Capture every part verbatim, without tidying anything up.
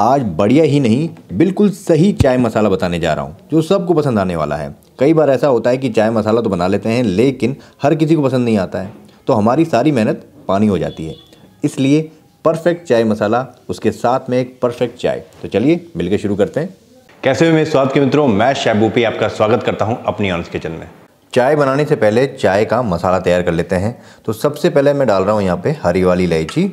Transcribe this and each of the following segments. आज बढ़िया ही नहीं बिल्कुल सही चाय मसाला बताने जा रहा हूँ जो सबको पसंद आने वाला है। कई बार ऐसा होता है कि चाय मसाला तो बना लेते हैं लेकिन हर किसी को पसंद नहीं आता है, तो हमारी सारी मेहनत पानी हो जाती है। इसलिए परफेक्ट चाय मसाला, उसके साथ में एक परफेक्ट चाय। तो चलिए मिलकर शुरू करते हैं। कैसे हो मेरे स्वाद के मित्रों, मैं शेफ भूपी आपका स्वागत करता हूँ अपनी ऑनेस्ट किचन में। चाय बनाने से पहले चाय का मसाला तैयार कर लेते हैं। तो सबसे पहले मैं डाल रहा हूँ यहाँ पे हरी वाली इलायची,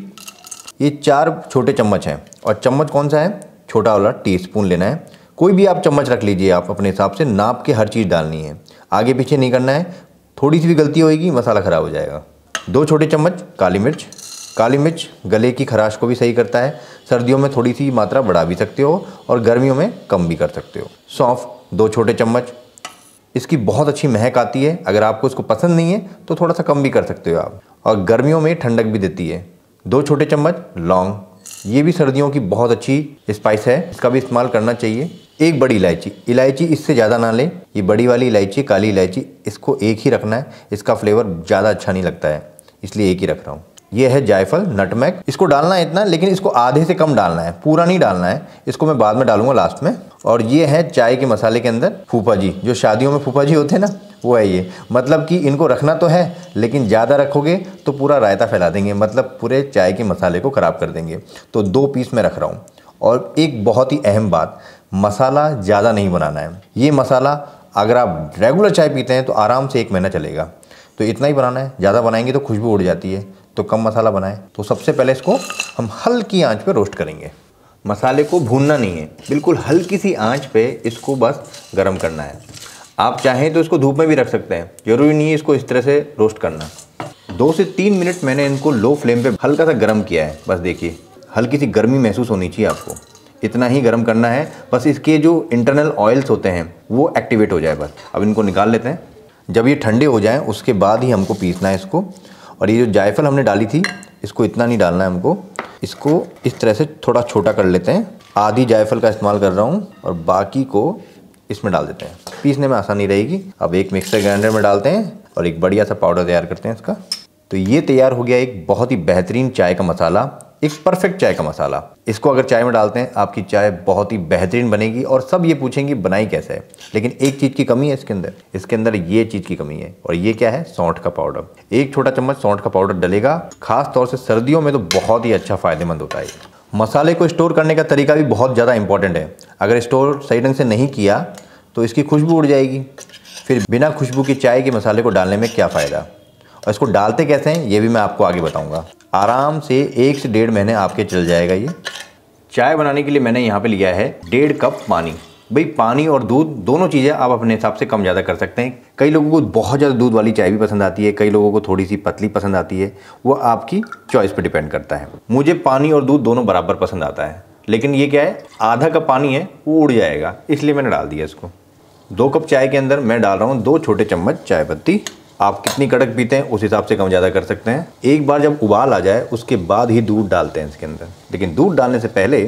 ये चार छोटे चम्मच हैं। और चम्मच कौन सा है? छोटा वाला टीस्पून लेना है। कोई भी आप चम्मच रख लीजिए, आप अपने हिसाब से नाप के हर चीज़ डालनी है, आगे पीछे नहीं करना है। थोड़ी सी भी गलती होगी मसाला ख़राब हो जाएगा। दो छोटे चम्मच काली मिर्च, काली मिर्च गले की खराश को भी सही करता है। सर्दियों में थोड़ी सी मात्रा बढ़ा भी सकते हो और गर्मियों में कम भी कर सकते हो। सौंफ दो छोटे चम्मच, इसकी बहुत अच्छी महक आती है। अगर आपको इसको पसंद नहीं है तो थोड़ा सा कम भी कर सकते हो आप, और गर्मियों में ठंडक भी देती है। दो छोटे चम्मच लौंग, ये भी सर्दियों की बहुत अच्छी स्पाइस है, इसका भी इस्तेमाल करना चाहिए। एक बड़ी इलायची, इलायची इससे ज़्यादा ना लें, ये बड़ी वाली इलायची काली इलायची इसको एक ही रखना है, इसका फ्लेवर ज़्यादा अच्छा नहीं लगता है इसलिए एक ही रख रहा हूँ। ये है जायफल, नटमैग, इसको डालना है इतना, लेकिन इसको आधे से कम डालना है, पूरा नहीं डालना है, इसको मैं बाद में डालूंगा लास्ट में। और ये है चाय के मसाले के अंदर फूफा जी, जो शादियों में फूफा जी होते हैं ना, वो है ये। मतलब कि इनको रखना तो है लेकिन ज़्यादा रखोगे तो पूरा रायता फैला देंगे, मतलब पूरे चाय के मसाले को ख़राब कर देंगे। तो दो पीस मैं रख रहा हूँ। और एक बहुत ही अहम बात, मसाला ज़्यादा नहीं बनाना है। ये मसाला अगर आप रेगुलर चाय पीते हैं तो आराम से एक महीना चलेगा। तो इतना ही बनाना है, ज़्यादा बनाएंगे तो खुशबू उड़ जाती है, तो कम मसाला बनाएं। तो सबसे पहले इसको हम हल्की आंच पे रोस्ट करेंगे। मसाले को भूनना नहीं है, बिल्कुल हल्की सी आंच पे इसको बस गरम करना है। आप चाहें तो इसको धूप में भी रख सकते हैं, ज़रूरी नहीं है इसको इस तरह से रोस्ट करना। दो से तीन मिनट मैंने इनको लो फ्लेम पे हल्का सा गर्म किया है। बस देखिए हल्की सी गर्मी महसूस होनी चाहिए आपको, इतना ही गर्म करना है बस। इसके जो इंटरनल ऑयल्स होते हैं वो एक्टिवेट हो जाए बस। अब इनको निकाल लेते हैं, जब ये ठंडे हो जाएँ उसके बाद ही हमको पीसना है इसको। और ये जो जायफल हमने डाली थी इसको इतना नहीं डालना है हमको, इसको इस तरह से थोड़ा छोटा कर लेते हैं। आधी जायफल का इस्तेमाल कर रहा हूँ और बाकी को इसमें डाल देते हैं, पीसने में आसानी रहेगी। अब एक मिक्सर ग्राइंडर में डालते हैं और एक बढ़िया सा पाउडर तैयार करते हैं इसका। तो ये तैयार हो गया एक बहुत ही बेहतरीन चाय का मसाला, एक परफेक्ट चाय का मसाला। इसको अगर चाय में डालते हैं आपकी चाय बहुत ही बेहतरीन बनेगी और सब ये पूछेंगे बनाई कैसे है। लेकिन एक चीज़ की कमी है इसके अंदर, इसके अंदर ये चीज़ की कमी है। और ये क्या है? सौंठ का पाउडर। एक छोटा चम्मच सौंठ का पाउडर डलेगा, खास तौर से सर्दियों में तो बहुत ही अच्छा फ़ायदेमंद होता है। मसाले को स्टोर करने का तरीका भी बहुत ज़्यादा इंपॉर्टेंट है। अगर स्टोर सही ढंग से नहीं किया तो इसकी खुशबू उड़ जाएगी, फिर बिना खुशबू के चाय के मसाले को डालने में क्या फ़ायदा। और इसको डालते कैसे हैं ये भी मैं आपको आगे बताऊँगा। आराम से एक से डेढ़ महीने आपके चल जाएगा ये। चाय बनाने के लिए मैंने यहाँ पे लिया है डेढ़ कप पानी। भाई पानी और दूध दोनों चीज़ें आप अपने हिसाब से कम ज़्यादा कर सकते हैं। कई लोगों को बहुत ज़्यादा दूध वाली चाय भी पसंद आती है, कई लोगों को थोड़ी सी पतली पसंद आती है, वो आपकी चॉइस पे डिपेंड करता है। मुझे पानी और दूध दोनों बराबर पसंद आता है, लेकिन ये क्या है, आधा कप पानी है वो उड़ जाएगा इसलिए मैंने डाल दिया इसको। दो कप चाय के अंदर मैं डाल रहा हूँ दो छोटे चम्मच चाय पत्ती। आप कितनी कड़क पीते हैं उस हिसाब से कम ज़्यादा कर सकते हैं। एक बार जब उबाल आ जाए उसके बाद ही दूध डालते हैं इसके अंदर, लेकिन दूध डालने से पहले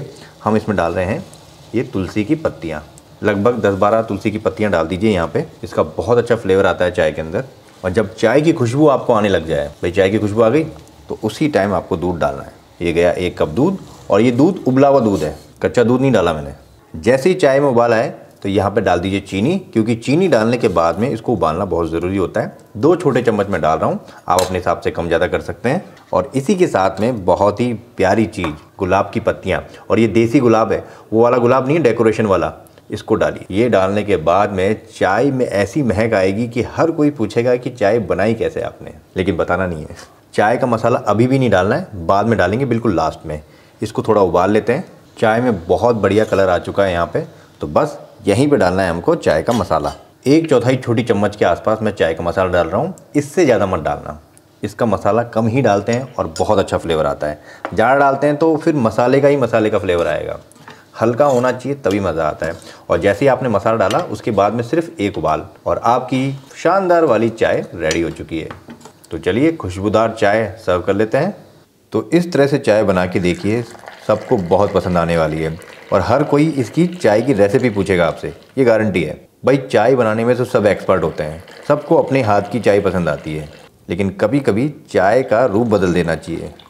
हम इसमें डाल रहे हैं ये तुलसी की पत्तियाँ। लगभग दस बारह तुलसी की पत्तियाँ डाल दीजिए यहाँ पे, इसका बहुत अच्छा फ्लेवर आता है चाय के अंदर। और जब चाय की खुशबू आपको आने लग जाए, भाई चाय की खुशबू आ गई, तो उसी टाइम आपको दूध डालना है। ये गया एक कप दूध, और ये दूध उबला हुआ दूध है, कच्चा दूध नहीं डाला मैंने। जैसे ही चाय में उबाल आए तो यहाँ पे डाल दीजिए चीनी, क्योंकि चीनी डालने के बाद में इसको उबालना बहुत ज़रूरी होता है। दो छोटे चम्मच में डाल रहा हूँ, आप अपने हिसाब से कम ज़्यादा कर सकते हैं। और इसी के साथ में बहुत ही प्यारी चीज़, गुलाब की पत्तियाँ। और ये देसी गुलाब है, वो वाला गुलाब नहीं है डेकोरेशन वाला, इसको डालिए। ये डालने के बाद में चाय में ऐसी महक आएगी कि हर कोई पूछेगा कि चाय बनाई कैसे आपने, लेकिन बताना नहीं है। चाय का मसाला अभी भी नहीं डालना है, बाद में डालेंगे बिल्कुल लास्ट में। इसको थोड़ा उबाल लेते हैं। चाय में बहुत बढ़िया कलर आ चुका है यहाँ पर, तो बस यहीं पे डालना है हमको चाय का मसाला। एक चौथाई छोटी चम्मच के आसपास मैं चाय का मसाला डाल रहा हूँ, इससे ज़्यादा मत डालना। इसका मसाला कम ही डालते हैं और बहुत अच्छा फ्लेवर आता है। ज़्यादा डालते हैं तो फिर मसाले का ही मसाले का फ्लेवर आएगा। हल्का होना चाहिए तभी मज़ा आता है। और जैसे ही आपने मसाला डाला उसके बाद में सिर्फ एक उबाल और आपकी शानदार वाली चाय रेडी हो चुकी है। तो चलिए खुशबूदार चाय सर्व कर लेते हैं। तो इस तरह से चाय बना के देखिए, सबको बहुत पसंद आने वाली है और हर कोई इसकी चाय की रेसिपी पूछेगा आपसे, ये गारंटी है। भाई चाय बनाने में तो सब एक्सपर्ट होते हैं, सबको अपने हाथ की चाय पसंद आती है, लेकिन कभी कभी चाय का रूप बदल देना चाहिए।